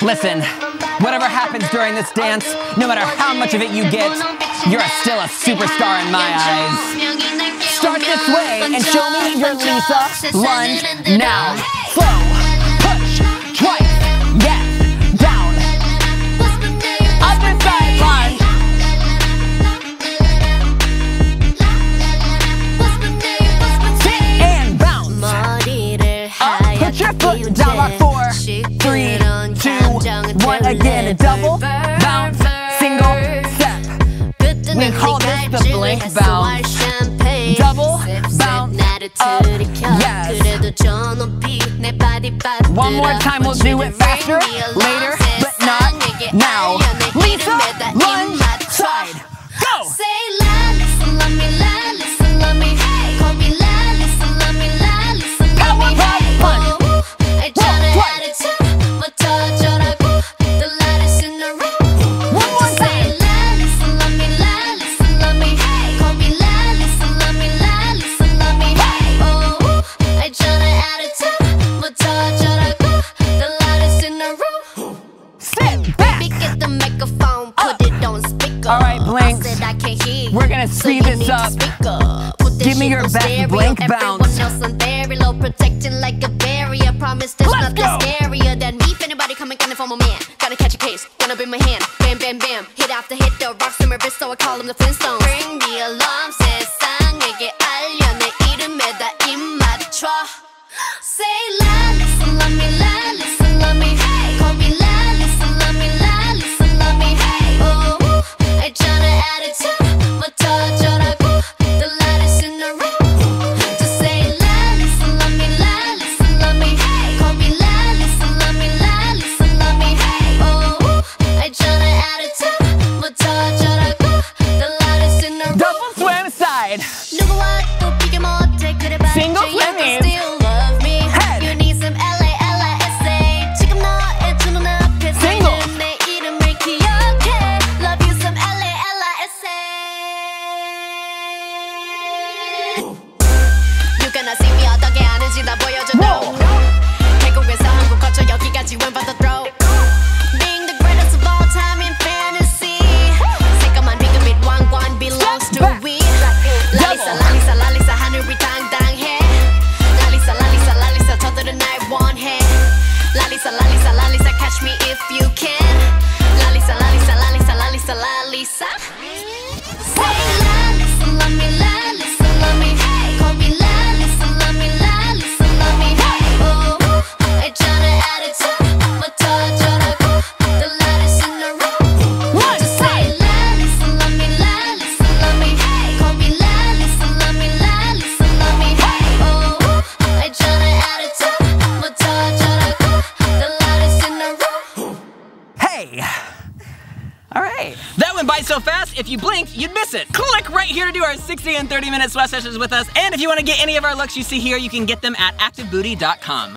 Listen, whatever happens during this dance, no matter how much of it you get, you're still a superstar in my eyes. Start this way and show me your Lisa. Lunge now. Slow, push, twice, yes, down. Up and side lunge. Sit and bounce. Up, put your foot down. Lock 4, 3, 2, 1. Again, double, bounce, single, step. We call this the blink bounce. Double, bounce, up, yes. One more time, we'll do it faster, later, but not now. Lisa, lunge, side, go! Say LALISA, love me, LALISA, love me, hey. Call me LALISA, love me, LALISA, love me, hey. Power pop, punch, walk, twice. The loudest in the room. One more time. Alright, blink. We're gonna speed this up. Give me your best blink bounce. Let's go. Gotta catch a case, gonna bring my hand. Bam, bam, bam. Hit after hit, the rocks in my wrist, so I call them the Flintstones. Bring the alarm, 세상에게 알려 내 이름에 다 입 맞춰. Say LALISA, love me, LALISA, love me, hey. Call me LALISA, love me, LALISA, love me, hey. Oh, 알잖아 attitude, 뭐 더 저라고. The loudest in the room. If you blink, you'd miss it. Click right here to do our 60 and 30-minute sweat sessions with us. And if you want to get any of our looks you see here, you can get them at activebooty.com.